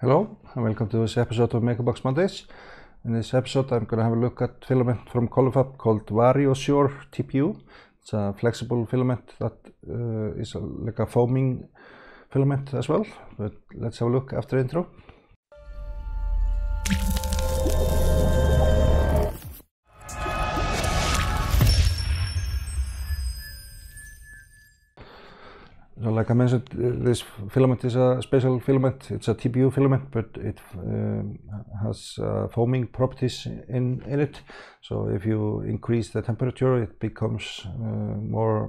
Hello and welcome to this episode of Makerbox Mondays. In this episode I'm going to have a look at filament from ColorFabb called VarioShore TPU. It's a flexible filament that is like a foaming filament as well, but let's have a look after the intro. So like I mentioned, this filament is a special filament. It's a TPU filament, but it has foaming properties in it. So if you increase the temperature, it becomes more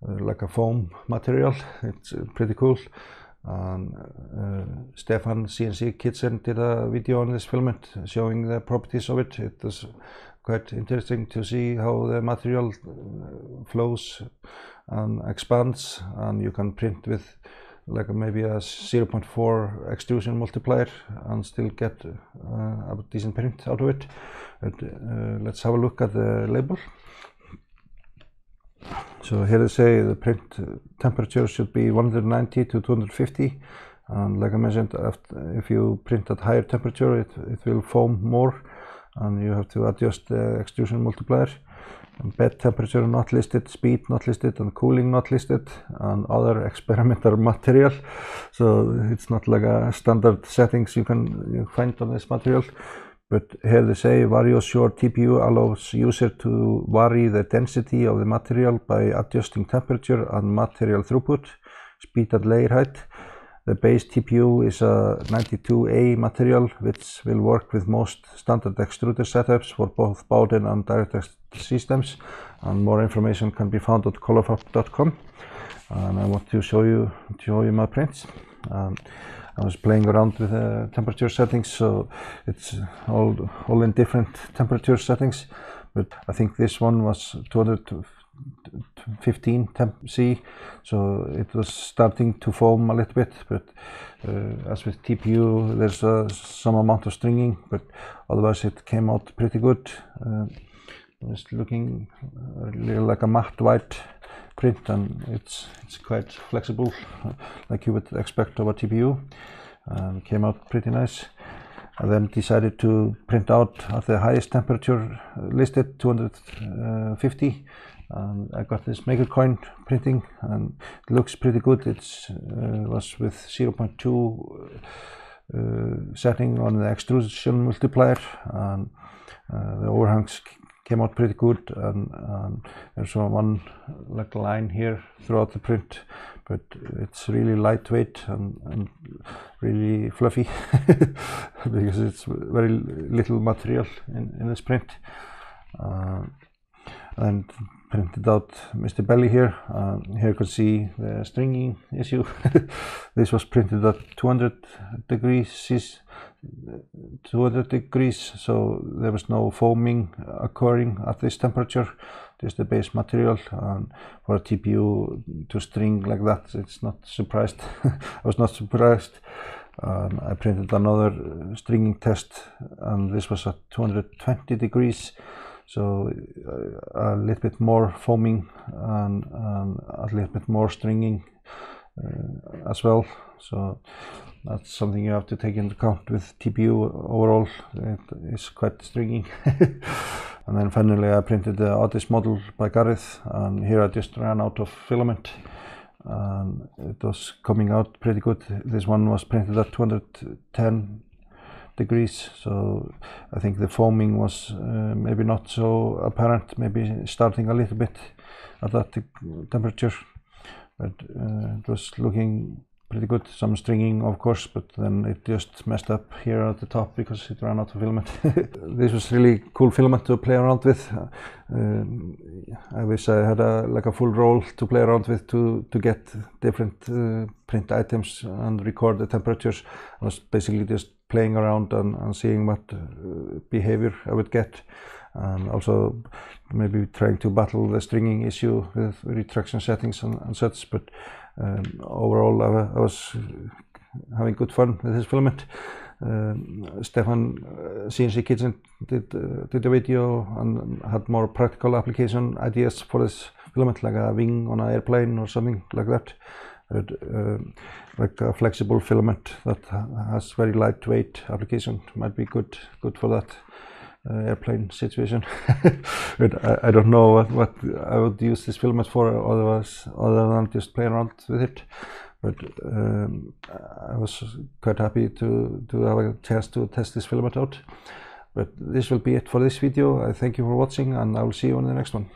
like a foam material. It's pretty cool. Stefan CNC Kitchen did a video on this filament showing the properties of it. It is quite interesting to see how the material flows and expands, and you can print with like maybe a 0.4 extrusion multiplier and still get a decent print out of it. But, let's have a look at the label. So here they say the print temperature should be 190 to 250, and like I mentioned, if you print at higher temperature it will foam more, and you have to adjust the extrusion multiplier. And bed temperature not listed, speed not listed, and cooling not listed, and other experimental material. So it's not like a standard settings you find on this material. But here they say VarioShore TPU allows user to vary the density of the material by adjusting temperature and material throughput, speed at layer height. The base TPU is a 92A material, which will work with most standard extruder setups for both Bowden and DirectX systems, and more information can be found at colorfabb.com. And I want to show you my prints. I was playing around with the temperature settings, so it's all in different temperature settings, but I think this one was 215 temp C, so it was starting to foam a little bit. But as with TPU, there's some amount of stringing, but otherwise it came out pretty good. It's looking really like a matte white print, and it's quite flexible, like you would expect of a TPU. Came out pretty nice. I then decided to print out at the highest temperature listed, 250. I got this MakerCoin printing, and it looks pretty good. It was with 0.2 setting on the extrusion multiplier, and the overhangs came out pretty good, and there's one like line here throughout the print, but it's really lightweight and really fluffy because it's very little material in this print. And printed out Mr. Belly here. Here you can see the stringing issue. This was printed at 200 degrees, so there was no foaming occurring at this temperature, just the base material. And for a TPU to string like that, it's not surprised. I was not surprised. I printed another stringing test, and this was at 220 degrees. So a little bit more foaming and a little bit more stringing as well. So that's something you have to take into account with TPU overall. It is quite stringing. And then finally I printed the artist model by Gareth, and here I just ran out of filament. It was coming out pretty good. This one was printed at 210 degrees, so I think the foaming was maybe not so apparent, maybe starting a little bit at that temperature, but it was looking pretty good. Some stringing of course, but then it just messed up here at the top because it ran out of filament. This was really cool filament to play around with. I wish I had like a full roll to play around with to get different print items and record the temperatures. I was basically just playing around and seeing what behavior I would get, and also maybe trying to battle the stringing issue with retraction settings and such. But overall I was having good fun with this filament. Stefan CNC Kitchen did a video and had more practical application ideas for this filament, like a wing on an airplane or something like that. like a flexible filament that has very lightweight application might be good for that airplane situation. But I don't know what I would use this filament for otherwise, other than just playing around with it. But I was quite happy to have a chance to test this filament out. But this will be it for this video. I thank you for watching, and I will see you on the next one.